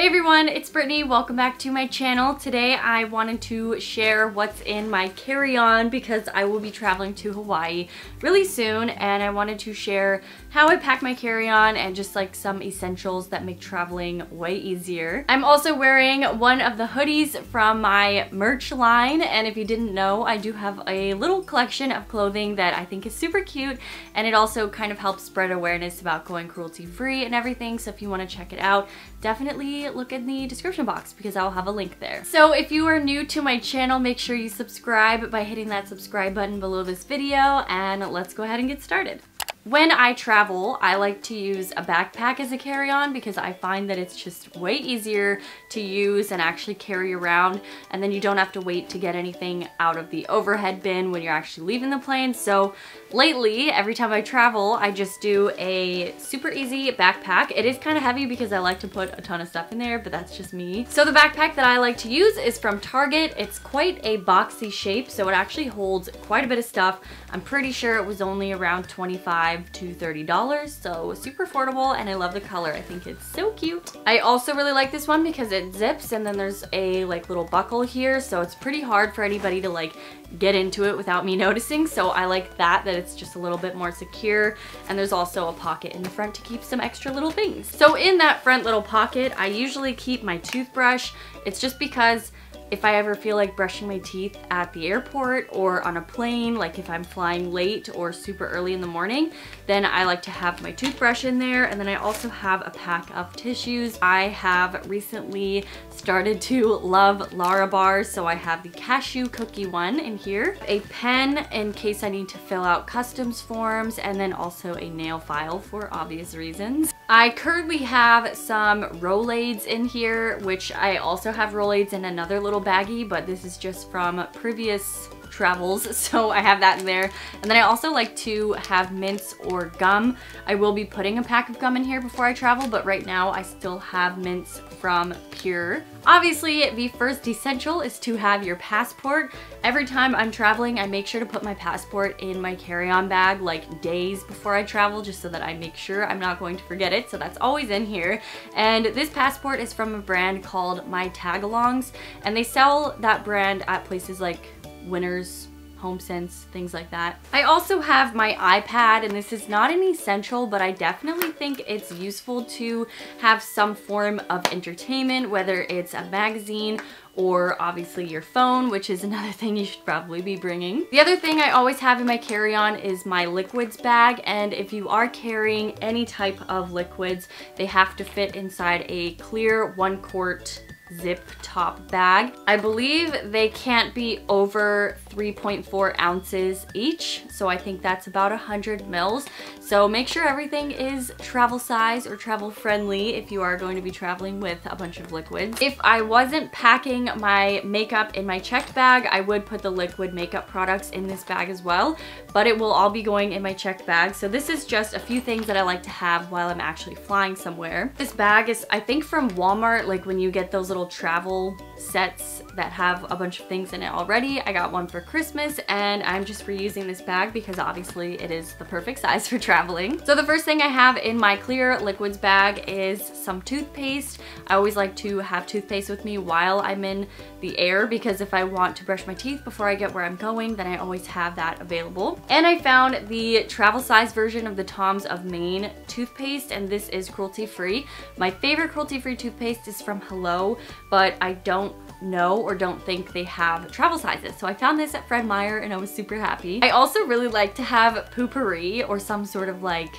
Hey everyone, it's Brittany. Welcome back to my channel. Today I wanted to share what's in my carry-on because I will be traveling to Hawaii really soon, and I wanted to share how I pack my carry-on and just like some essentials that make traveling way easier. I'm also wearing one of the hoodies from my merch line, and if you didn't know, I do have a little collection of clothing that I think is super cute, and it also kind of helps spread awareness about going cruelty-free and everything, so if you want to check it out, definitely look in the description box because I'll have a link there. So if you are new to my channel, make sure you subscribe by hitting that subscribe button below this video, and let's go ahead and get started. When I travel, I like to use a backpack as a carry-on because I find that it's just way easier to use and actually carry around, and then you don't have to wait to get anything out of the overhead bin when you're actually leaving the plane. So lately, every time I travel, I just do a super easy backpack. It is kind of heavy because I like to put a ton of stuff in there, but that's just me. So the backpack that I like to use is from Target. It's quite a boxy shape, so it actually holds quite a bit of stuff. I'm pretty sure it was only around $25 to $30, so super affordable, and I love the color. I think it's so cute. I also really like this one because it zips, and then there's a like little buckle here, so it's pretty hard for anybody to like get into it without me noticing. So I like that it's just a little bit more secure, and there's also a pocket in the front to keep some extra little things. So in that front little pocket, I usually keep my toothbrush. It's just because if I ever feel like brushing my teeth at the airport or on a plane, like if I'm flying late or super early in the morning, then I like to have my toothbrush in there. And then I also have a pack of tissues. I have recently started to love Lara bars, so I have the cashew cookie one in here, a pen in case I need to fill out customs forms, and then also a nail file for obvious reasons. I currently have some Rolaids in here, which I also have Rolaids in another little baggie, but this is just from previous travels, so I have that in there. And then I also like to have mints or gum. I will be putting a pack of gum in here before I travel, but right now I still have mints from Pure. Obviously, the first essential is to have your passport. Every time I'm traveling, I make sure to put my passport in my carry-on bag like days before I travel, just so that I make sure I'm not going to forget it, so that's always in here. And this passport is from a brand called My Tagalongs, and they sell that brand at places like Winners, HomeSense, things like that. I also have my iPad, and this is not an essential, but I definitely think it's useful to have some form of entertainment, whether it's a magazine or obviously your phone, which is another thing you should probably be bringing. The other thing I always have in my carry-on is my liquids bag, and if you are carrying any type of liquids, they have to fit inside a clear 1-quart zip top bag. I believe they can't be over 3.4 ounces each, so I think that's about 100 mils. So make sure everything is travel size or travel friendly if you are going to be traveling with a bunch of liquids. If I wasn't packing my makeup in my checked bag, I would put the liquid makeup products in this bag as well, but it will all be going in my checked bag. So this is just a few things that I like to have while I'm actually flying somewhere. This bag is, I think, from Walmart, like when you get those little travel sets that have a bunch of things in it already. I got one for Christmas, and I'm just reusing this bag because obviously it is the perfect size for traveling. So the first thing I have in my clear liquids bag is some toothpaste. I always like to have toothpaste with me while I'm in the air because if I want to brush my teeth before I get where I'm going, then I always have that available. And I found the travel size version of the Tom's of Maine toothpaste, and this is cruelty-free. My favorite cruelty-free toothpaste is from Hello, but I don't know or don't think they have travel sizes. So I found this at Fred Meyer and I was super happy. I also really like to have Poo-Pourri or some sort of like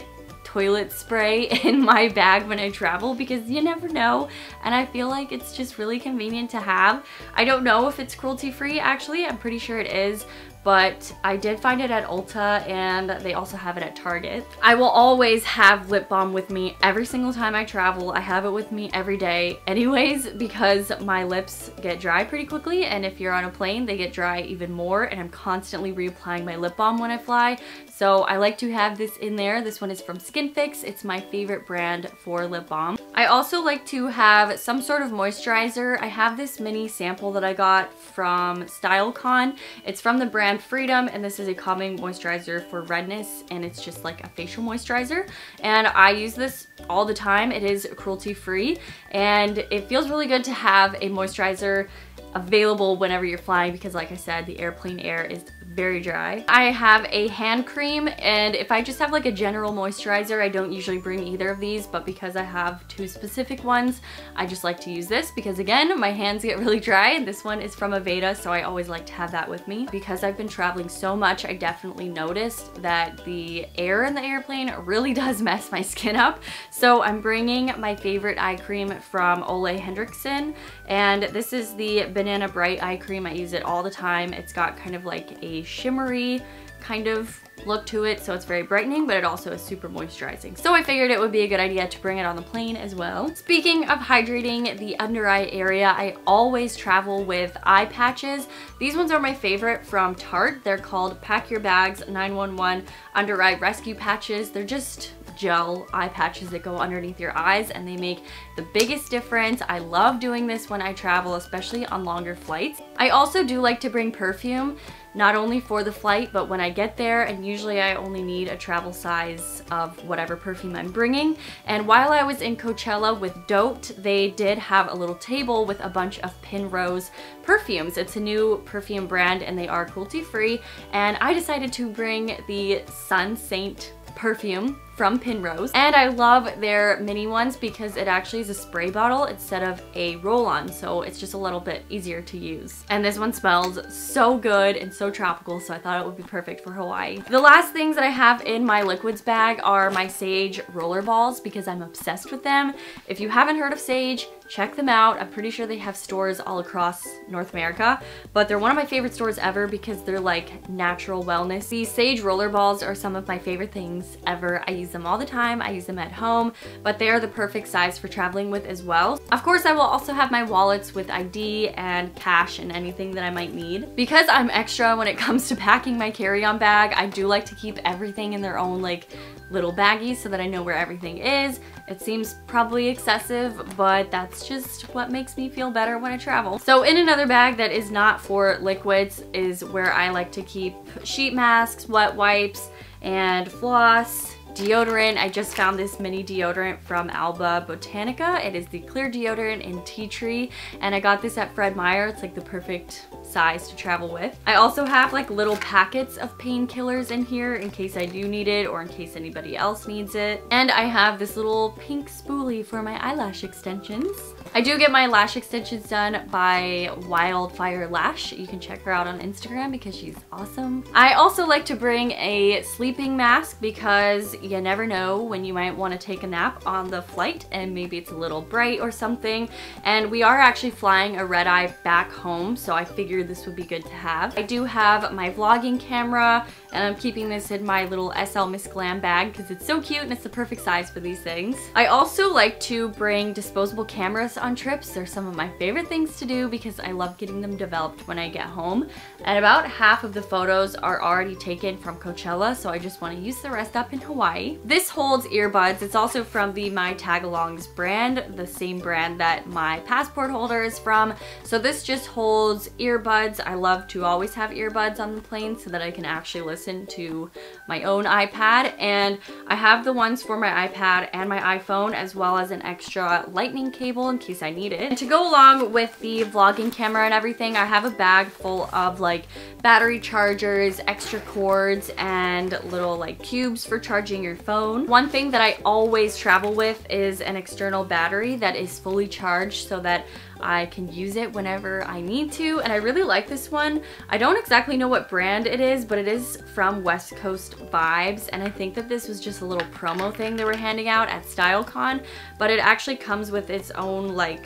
toilet spray in my bag when I travel because you never know, and I feel like it's just really convenient to have. I don't know if it's cruelty-free actually, I'm pretty sure it is, but I did find it at Ulta and they also have it at Target. I will always have lip balm with me every single time I travel. I have it with me every day anyways because my lips get dry pretty quickly, and if you're on a plane they get dry even more, and I'm constantly reapplying my lip balm when I fly. So I like to have this in there. This one is from Skinfix. It's my favorite brand for lip balm. I also like to have some sort of moisturizer. I have this mini sample that I got from StyleCon. It's from the brand brand Freedom, and this is a calming moisturizer for redness, and it's just like a facial moisturizer, and I use this all the time. It is cruelty free, and it feels really good to have a moisturizer available whenever you're flying, because like I said, the airplane air is very dry. I have a hand cream, and if I just have like a general moisturizer, I don't usually bring either of these, but because I have two specific ones, I just like to use this because again, my hands get really dry, and this one is from Aveda, so I always like to have that with me. Because I've been traveling so much, I definitely noticed that the air in the airplane really does mess my skin up, so I'm bringing my favorite eye cream from Ole Henriksen, and this is the Banana Bright Eye Cream. I use it all the time. It's got kind of like a shimmery kind of look to it, so it's very brightening, but it also is super moisturizing. So I figured it would be a good idea to bring it on the plane as well. Speaking of hydrating the under eye area, I always travel with eye patches. These ones are my favorite from Tarte. They're called Pack Your Bags 911 Under Eye Rescue Patches. They're just gel eye patches that go underneath your eyes, and they make the biggest difference. I love doing this when I travel, especially on longer flights. I also do like to bring perfume, not only for the flight, but when I get there, and usually I only need a travel size of whatever perfume I'm bringing. And while I was in Coachella with Dote, they did have a little table with a bunch of Pinrose perfumes. It's a new perfume brand, and they are cruelty free, and I decided to bring the Sun Saint perfume from Pinrose, and I love their mini ones because it actually is a spray bottle instead of a roll-on, so it's just a little bit easier to use. And this one smells so good and so tropical, so I thought it would be perfect for Hawaii. The last things that I have in my liquids bag are my Sage roller balls, because I'm obsessed with them. If you haven't heard of Sage, check them out. I'm pretty sure they have stores all across North America, but they're one of my favorite stores ever because they're like natural wellness. These Sage roller balls are some of my favorite things ever. I use them all the time. I use them at home, but they are the perfect size for traveling with as well. Of course, I will also have my wallets with ID and cash and anything that I might need. Because I'm extra when it comes to packing my carry-on bag, I do like to keep everything in their own like little baggies so that I know where everything is. It seems probably excessive, but that's just what makes me feel better when I travel. So in another bag that is not for liquids is where I like to keep sheet masks, wet wipes, and floss. Deodorant. I just found this mini deodorant from Alba Botanica. It is the clear deodorant in tea tree, and I got this at Fred Meyer. It's like the perfect size to travel with. I also have like little packets of painkillers in here in case I do need it or in case anybody else needs it. And I have this little pink spoolie for my eyelash extensions. I do get my lash extensions done by Wildfire Lash. You can check her out on Instagram because she's awesome. I also like to bring a sleeping mask because you never know when you might want to take a nap on the flight, and maybe it's a little bright or something. And we are actually flying a red eye back home, so I figured this would be good to have. I do have my vlogging camera, and I'm keeping this in my little SL Miss Glam bag because it's so cute and it's the perfect size for these things. I also like to bring disposable cameras on trips. They're some of my favorite things to do because I love getting them developed when I get home. And about half of the photos are already taken from Coachella, so I just want to use the rest up in Hawaii. This holds earbuds. It's also from the My Tagalongs brand, the same brand that my passport holder is from. So this just holds earbuds. I love to always have earbuds on the plane so that I can actually listen to my own iPad. And I have the ones for my iPad and my iPhone, as well as an extra lightning cable in case I need it. And to go along with the vlogging camera and everything, I have a bag full of like battery chargers, extra cords, and little like cubes for charging your phone. One thing that I always travel with is an external battery that is fully charged so that I can use it whenever I need to, and I really like this one. I don't exactly know what brand it is, but it is from West Coast Vibes, and I think that this was just a little promo thing they were handing out at StyleCon, but it actually comes with its own like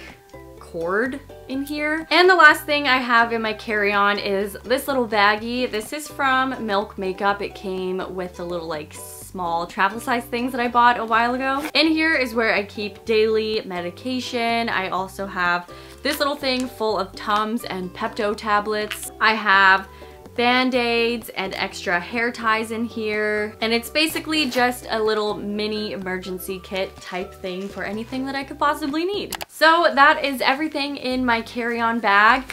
cord in here. And the last thing I have in my carry-on is this little baggie. This is from Milk Makeup. It came with a little like small travel size things that I bought a while ago. In here is where I keep daily medication. I also have this little thing full of Tums and Pepto tablets. I have Band-Aids and extra hair ties in here, and it's basically just a little mini emergency kit type thing for anything that I could possibly need. So that is everything in my carry-on bag.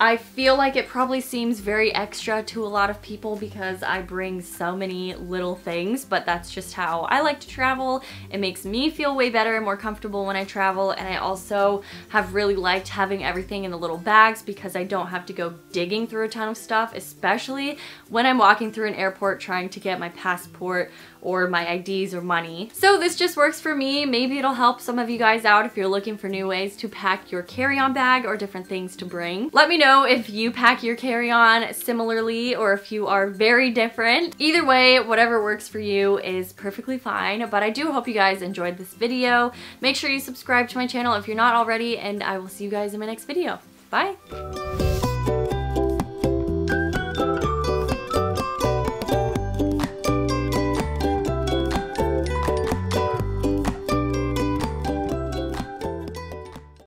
I feel like it probably seems very extra to a lot of people because I bring so many little things, but that's just how I like to travel. It makes me feel way better and more comfortable when I travel, and I also have really liked having everything in the little bags because I don't have to go digging through a ton of stuff, especially when I'm walking through an airport trying to get my passport or my IDs or money. So this just works for me. Maybe it'll help some of you guys out if you're looking for new ways to pack your carry-on bag or different things to bring. Let me know if you pack your carry-on similarly or if you are very different. Either way, whatever works for you is perfectly fine, but I do hope you guys enjoyed this video. Make sure you subscribe to my channel if you're not already, and I will see you guys in my next video. Bye!